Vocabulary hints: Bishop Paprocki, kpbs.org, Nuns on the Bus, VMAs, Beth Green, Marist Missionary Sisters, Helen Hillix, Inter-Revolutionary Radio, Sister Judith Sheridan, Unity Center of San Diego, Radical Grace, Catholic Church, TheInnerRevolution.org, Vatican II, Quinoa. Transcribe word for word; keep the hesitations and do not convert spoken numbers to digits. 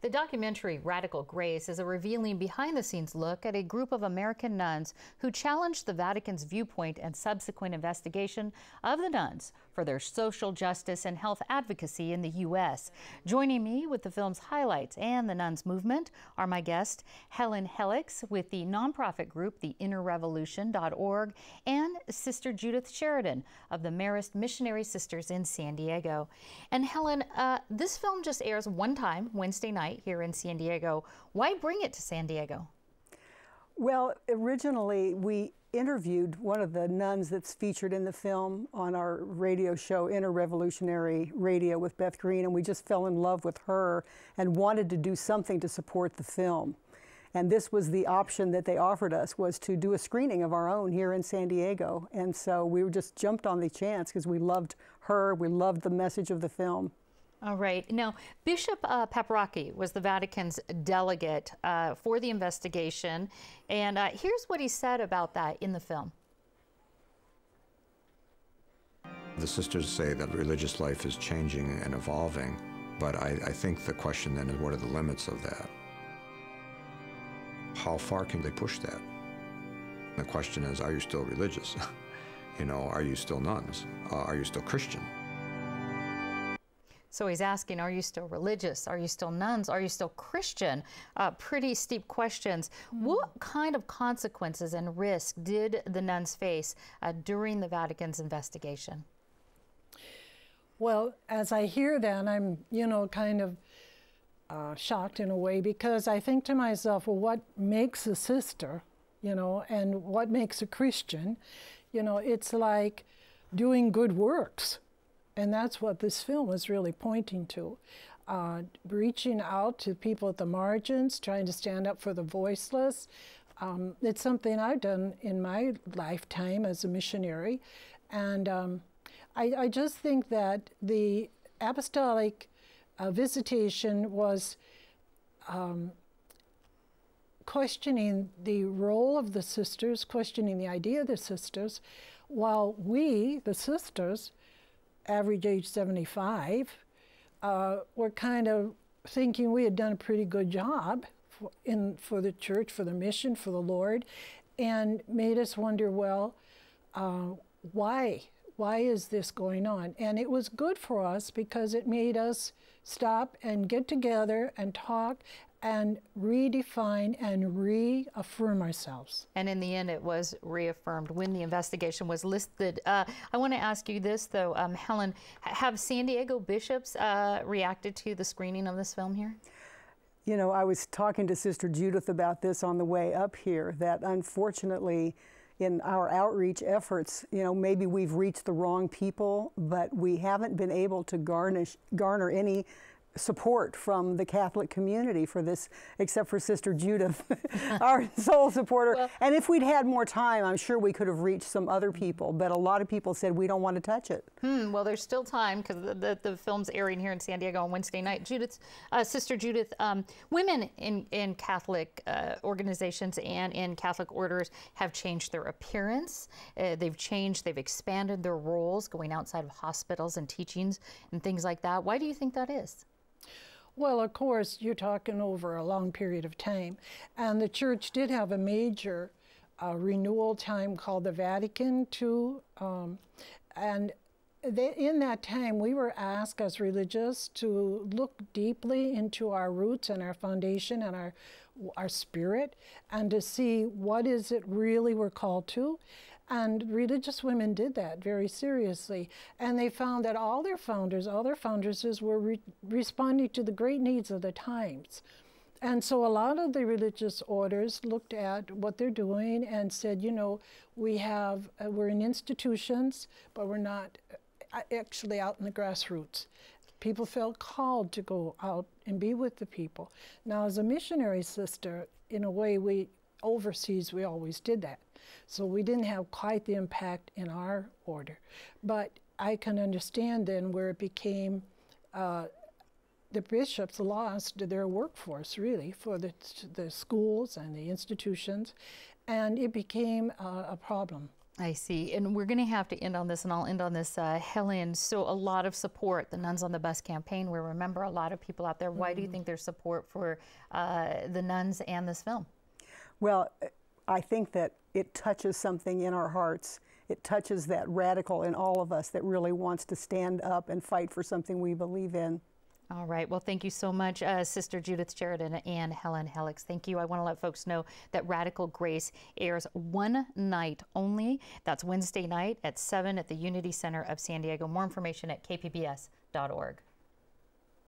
The documentary Radical Grace is a revealing behind-the-scenes look at a group of American nuns who challenged the Vatican's viewpoint and subsequent investigation of the nuns for their social justice and health advocacy in the U S Joining me with the film's highlights and the nuns' movement are my guest, Helen Hillix with the nonprofit group the inner revolution dot org and Sister Judith Sheridan of the Marist Missionary Sisters in San Diego. And Helen, uh, this film just airs one time, Wednesday night here in San Diego. Why bring it to San Diego? Well, originally we interviewed one of the nuns that's featured in the film on our radio show, Inter-Revolutionary Radio with Beth Green, and we just fell in love with her and wanted to do something to support the film. And this was the option that they offered us, was to do a screening of our own here in San Diego. And so we just jumped on the chance because we loved her, we loved the message of the film. All right. Now, Bishop uh, Paprocki was the Vatican's delegate uh, for the investigation, and uh, here's what he said about that in the film. The sisters say that religious life is changing and evolving, but I, I think the question then is, what are the limits of that? How far can they push that? The question is, are you still religious? You know, are you still nuns? Uh, are you still Christian? So he's asking, are you still religious? Are you still nuns? Are you still Christian? Uh, pretty steep questions. Mm-hmm. What kind of consequences and risk did the nuns face uh, during the Vatican's investigation? Well, as I hear that, I'm, you know, kind of uh, shocked in a way, because I think to myself, well, what makes a sister, you know, and what makes a Christian? You know, it's like doing good works. And that's what this film was really pointing to, uh, reaching out to people at the margins, trying to stand up for the voiceless. Um, it's something I've done in my lifetime as a missionary. And um, I, I just think that the apostolic uh, visitation was um, questioning the role of the sisters, questioning the idea of the sisters, while we, the sisters, average age seventy-five, uh, we're kind of thinking we had done a pretty good job for, in, for the church, for the mission, for the Lord, and made us wonder, well, uh, why? Why is this going on? And it was good for us because it made us stop and get together and talk and redefine and reaffirm ourselves. And in the end, it was reaffirmed when the investigation was listed. Uh, I want to ask you this, though, um, Helen, have San Diego bishops uh, reacted to the screening of this film here? You know, I was talking to Sister Judith about this on the way up here, that unfortunately, in our outreach efforts, you know, maybe we've reached the wrong people, but we haven't been able to garnish, garner any support from the Catholic community for this, except for Sister Judith, our sole supporter. Well, and if we'd had more time, I'm sure we could have reached some other people, but a lot of people said we don't want to touch it. Hmm, well, there's still time, because the, the, the film's airing here in San Diego on Wednesday night. Judith, uh, Sister Judith, um, women in, in Catholic uh, organizations and in Catholic orders have changed their appearance. Uh, they've changed, they've expanded their roles, going outside of hospitals and teachings and things like that. Why do you think that is? Well, of course, you're talking over a long period of time. And the church did have a major uh, renewal time called the Vatican two. Um, and they, in that time, we were asked as religious to look deeply into our roots and our foundation and our, our spirit, and to see what is it really we're called to. And religious women did that very seriously. And they found that all their founders, all their foundresses were re responding to the great needs of the times. And so a lot of the religious orders looked at what they're doing and said, you know, we have, uh, we're in institutions, but we're not actually out in the grassroots. People felt called to go out and be with the people. Now, as a missionary sister, in a way, we overseas, we always did that. So we didn't have quite the impact in our order. But I can understand then where it became uh, the bishops lost their workforce, really, for the, the schools and the institutions, and it became uh, a problem. I see. And we're going to have to end on this, and I'll end on this, uh, Helen. So a lot of support, the Nuns on the Bus campaign, we remember a lot of people out there. Why mm-hmm. do you think there's support for uh, the nuns and this film? Well, I think that it touches something in our hearts. It touches that radical in all of us that really wants to stand up and fight for something we believe in. All right. Well, thank you so much, uh, Sister Judith Sheridan and Helen Hillix. Thank you. I want to let folks know that Radical Grace airs one night only. That's Wednesday night at seven at the Unity Center of San Diego. More information at k p b s dot org.